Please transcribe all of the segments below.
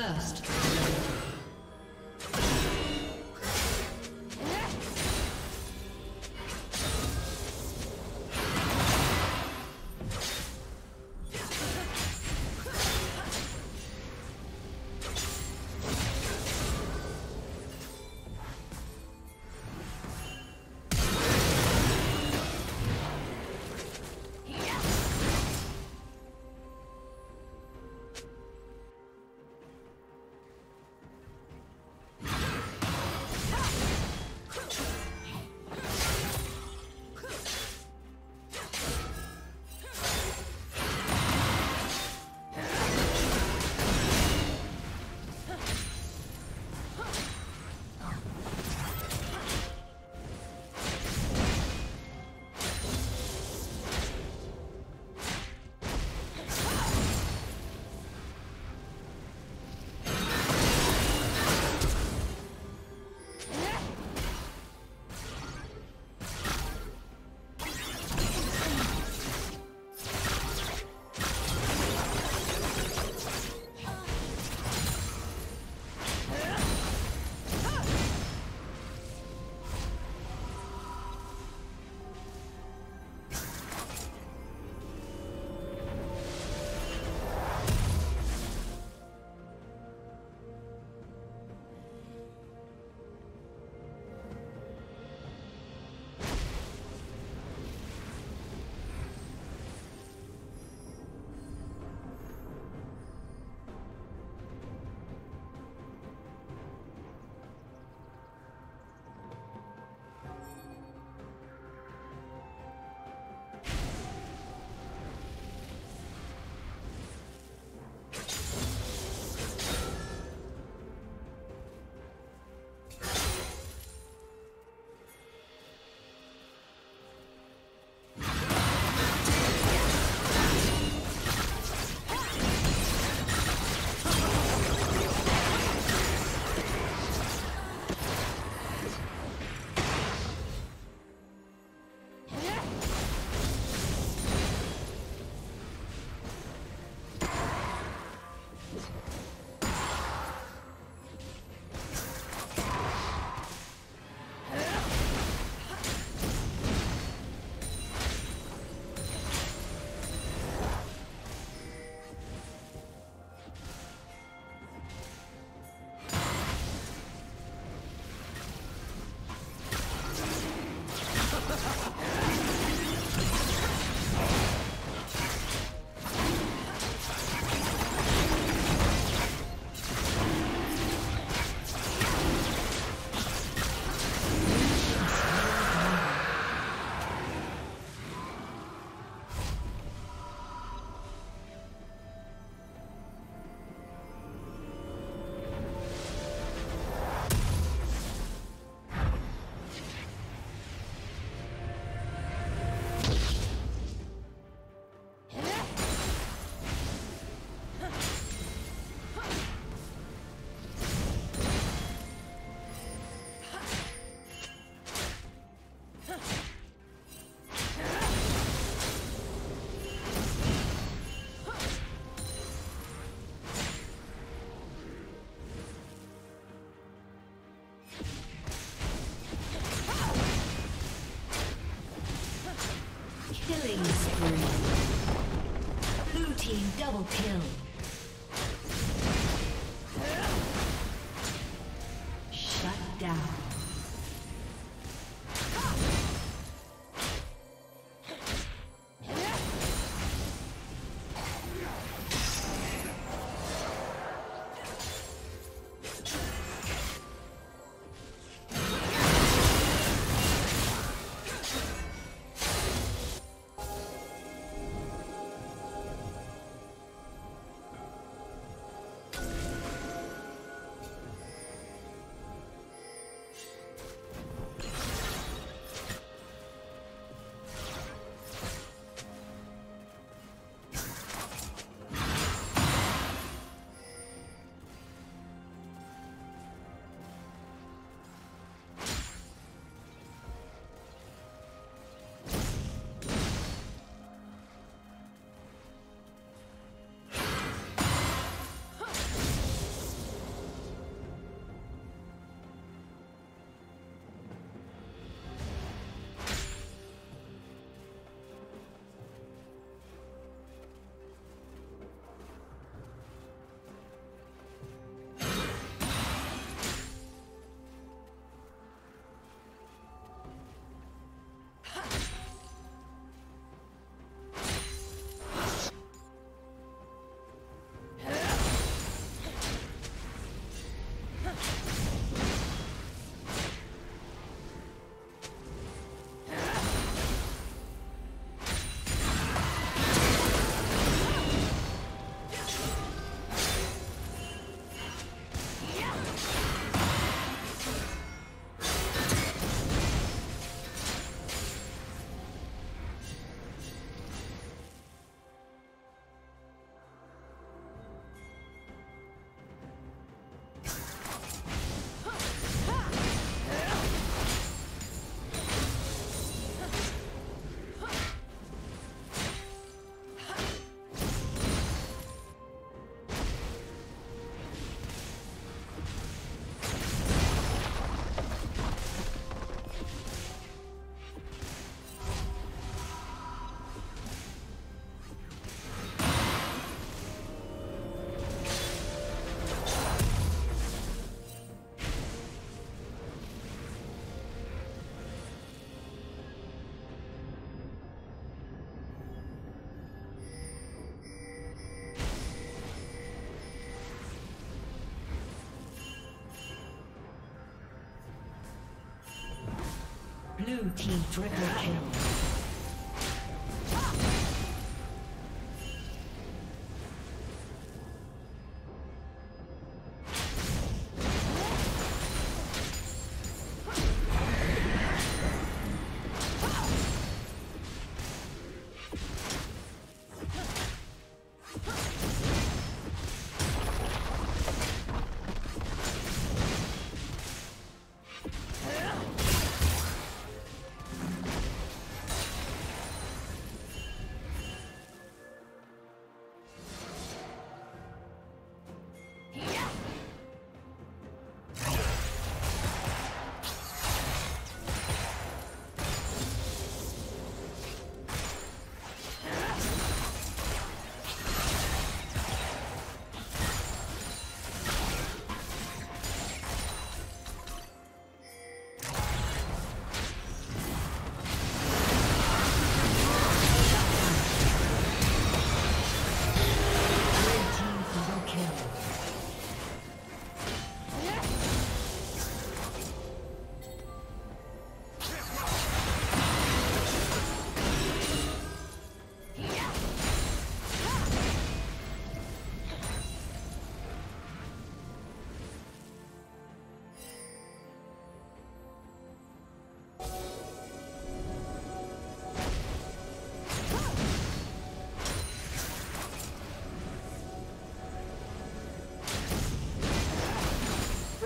First. Killing spree. Blue team double kill. Shut down. Blue team triple kill.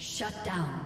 Shut down.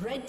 Red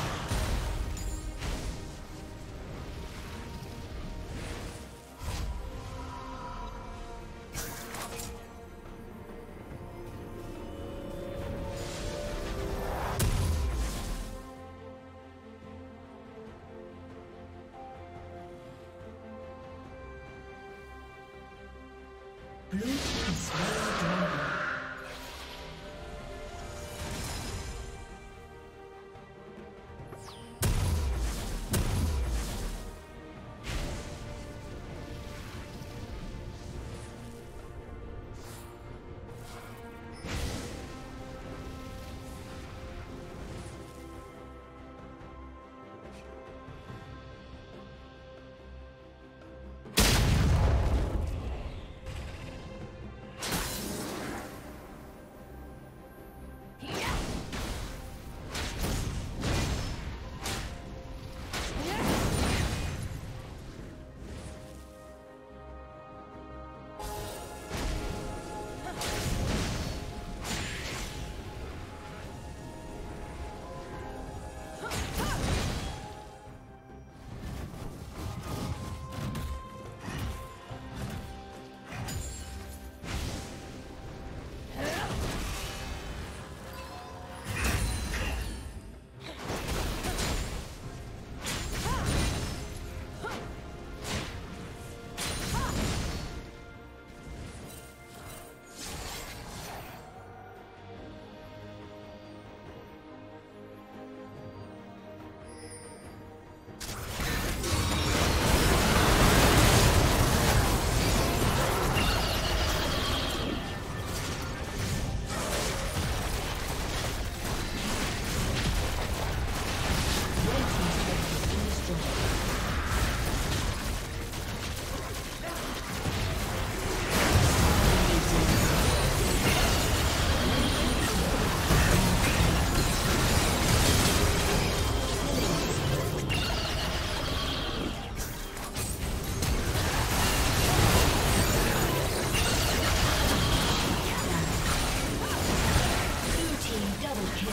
Double kill.